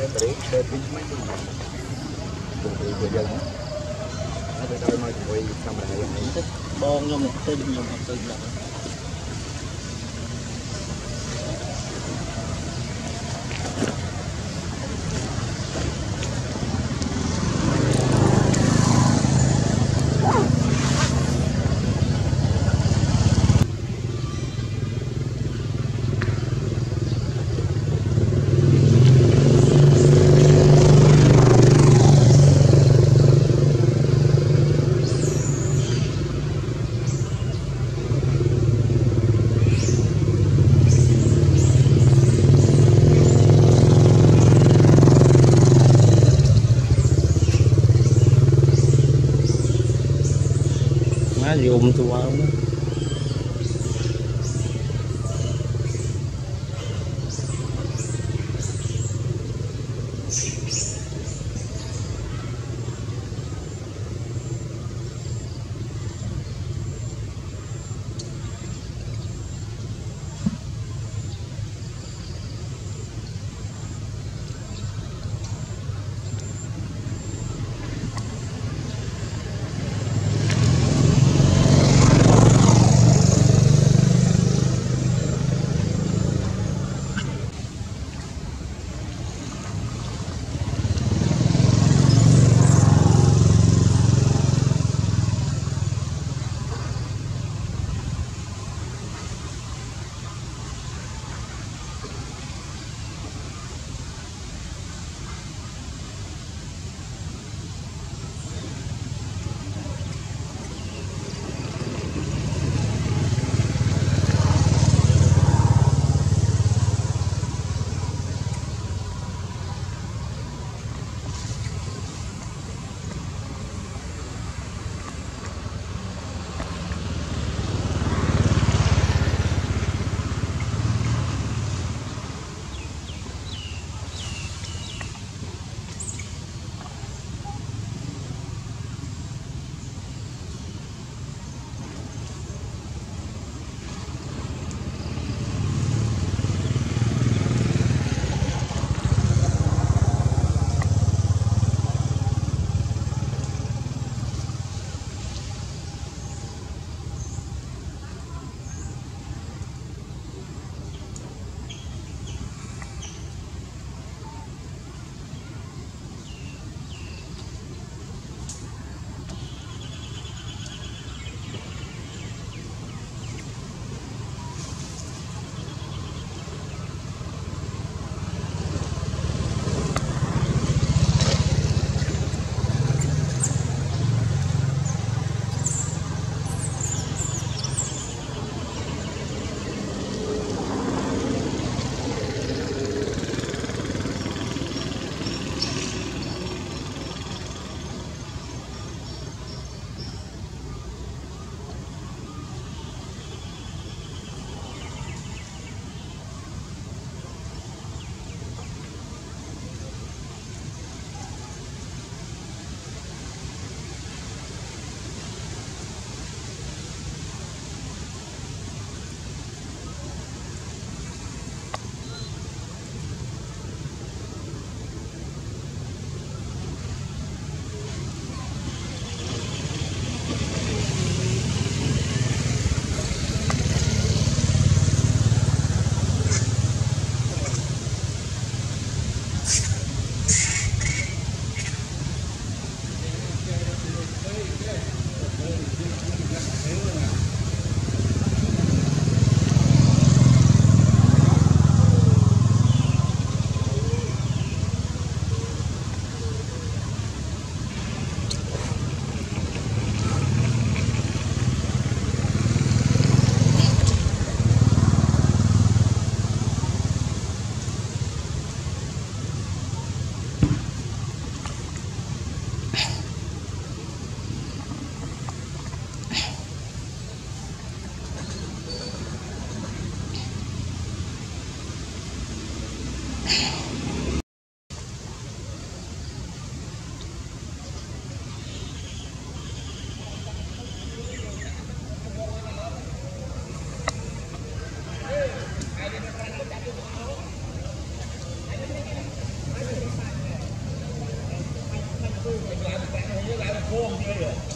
Bon một tên nhầm một tên lặng. Dùng tụi ông warm here.